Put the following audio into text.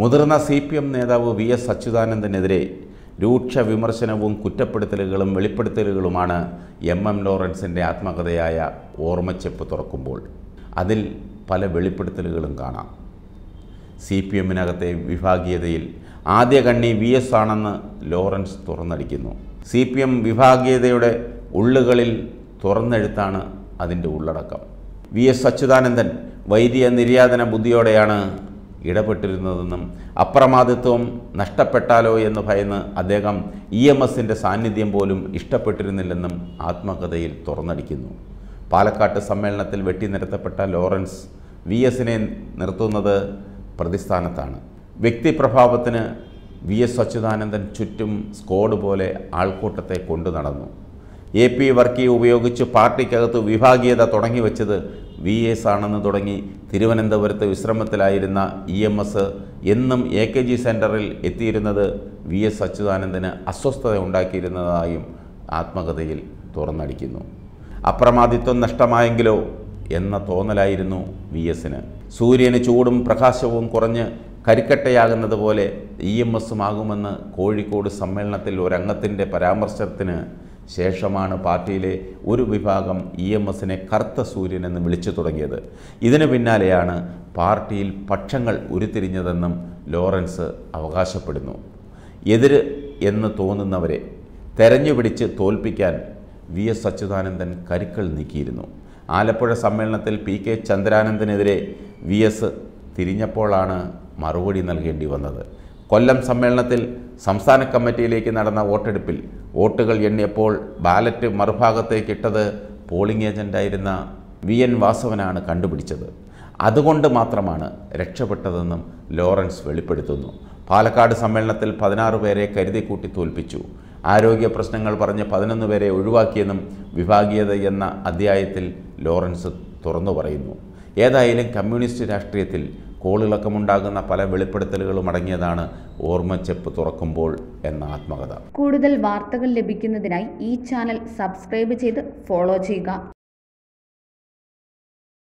മുതിർന്ന സിപിഎം നേതാവ് V S അച്യുതാനന്ദനെതിരെ രൂക്ഷ വിമർശനവും കുറ്റപ്പെടുത്തലുകളും വെളിപ്പെടുത്തലുകളുമാണ് എം ലോറൻസിന്റെ ആത്മകഥയായ ഓർമ്മച്ചെപ്പ് തുറക്കുമ്പോൾ അതിൽ പല വെളിപ്പെടുത്തലുകളും കാണാം. സിപിഎമ്മിനകത്തെ വിഭാഗീയതയിൽ ആദ്യ കണ്ണി വി എസ് ആണെന്ന് ലോറൻസ് തുറന്നടിക്കുന്നു. സിപിഎം വിഭാഗീയതയുടെ ഉള്ളുകളിൽ തുറന്നെഴുത്താണ് അതിൻ്റെ ഉള്ളടക്കം. വി എസ് അച്യുതാനന്ദൻ വൈദിക നിര്യാതന ബുദ്ധിയോടെയാണ് ഇടപെട്ടിരുന്നതെന്നും അപ്രമാദിത്വം നഷ്ടപ്പെട്ടാലോ എന്ന് ഭയന്ന് അദ്ദേഹം ഇഎംഎസിൻ്റെ സാന്നിധ്യം പോലും ഇഷ്ടപ്പെട്ടിരുന്നില്ലെന്നും ആത്മകഥയിൽ തുറന്നടിക്കുന്നു. പാലക്കാട്ട് സമ്മേളനത്തിൽ വെട്ടിനിരത്തപ്പെട്ട ലോറൻസ് വി എസിനെ നിർത്തുന്നത് പ്രതിസ്ഥാനത്താണ്. വ്യക്തിപ്രഭാവത്തിന് വി എസ് അച്യുതാനന്ദൻ ചുറ്റും സ്ക്വാഡ് പോലെ ആൾക്കൂട്ടത്തെ കൊണ്ടു നടന്നു. AP വർക്കി ഉപയോഗിച്ച് പാർട്ടിക്കകത്ത് വിഭാഗീയത തുടങ്ങി വെച്ചത് വി എസ് ആണെന്ന് തുടങ്ങി തിരുവനന്തപുരത്ത് വിശ്രമത്തിലായിരുന്ന ഇഎംഎസ് എന്നും AKG സെൻറ്ററിൽ എത്തിയിരുന്നത് വി എസ് അച്യുതാനന്ദന് അസ്വസ്ഥത ഉണ്ടാക്കിയിരുന്നതായും ആത്മകഥയിൽ തുറന്നടിക്കുന്നു. അപ്രമാദിത്വം നഷ്ടമായെങ്കിലോ എന്ന തോന്നലായിരുന്നു വി എസിന്. സൂര്യന് ചൂടും പ്രകാശവും കുറഞ്ഞ് കരിക്കട്ടയാകുന്നത് പോലെ ഇഎംഎസുമാകുമെന്ന് കോഴിക്കോട് സമ്മേളനത്തിൽ ഒരംഗത്തിൻ്റെ പരാമർശത്തിന് ശേഷമാണ് പാർട്ടിയിലെ ഒരു വിഭാഗം ഇഎംഎസിനെ കറുത്ത സൂര്യൻ എന്ന് വിളിച്ചു തുടങ്ങിയത്. ഇതിനു പിന്നാലെയാണ് പാർട്ടിയിൽ പക്ഷങ്ങൾ ഉരുത്തിരിഞ്ഞതെന്നും ലോറൻസ് അവകാശപ്പെടുന്നു. എതിര് എന്ന് തോന്നുന്നവരെ തെരഞ്ഞുപിടിച്ച് തോൽപ്പിക്കാൻ വി എസ് അച്യുതാനന്ദൻ കരുക്കൾ നീക്കിയിരുന്നു. ആലപ്പുഴ സമ്മേളനത്തിൽ PK ചന്ദ്രാനന്ദനെതിരെ വി എസ് തിരിഞ്ഞപ്പോഴാണ് മറുപടി നൽകേണ്ടി വന്നത്. കൊല്ലം സമ്മേളനത്തിൽ സംസ്ഥാന കമ്മിറ്റിയിലേക്ക് നടന്ന വോട്ടെടുപ്പിൽ വോട്ടുകൾ എണ്ണിയപ്പോൾ ബാലറ്റ് മറുഭാഗത്തേക്ക് ഇട്ടത് പോളിംഗ് ഏജൻ്റായിരുന്ന VN വാസവനാണ് കണ്ടുപിടിച്ചത്. അതുകൊണ്ട് മാത്രമാണ് രക്ഷപ്പെട്ടതെന്നും ലോറൻസ് വെളിപ്പെടുത്തുന്നു. പാലക്കാട് സമ്മേളനത്തിൽ 16 പേരെ കരുതിക്കൂട്ടി തോൽപ്പിച്ചു. ആരോഗ്യ പ്രശ്നങ്ങൾ പറഞ്ഞ് 11 പേരെ ഒഴിവാക്കിയെന്നും വിഭാഗീയത എന്ന അധ്യായത്തിൽ ലോറൻസ് തുറന്നു പറയുന്നു. ഏതായാലും കമ്മ്യൂണിസ്റ്റ് രാഷ്ട്രീയത്തിൽ കോളിളക്കമുണ്ടാകുന്ന പല വെളിപ്പെടുത്തലുകളും അടങ്ങിയതാണ് ഓർമ്മച്ചെപ്പ് തുറക്കുമ്പോൾ എന്ന ആത്മകഥ. കൂടുതൽ വാർത്തകൾ ലഭിക്കുന്നതിനായി ഈ ചാനൽ സബ്സ്ക്രൈബ് ചെയ്ത് ഫോളോ ചെയ്യുക.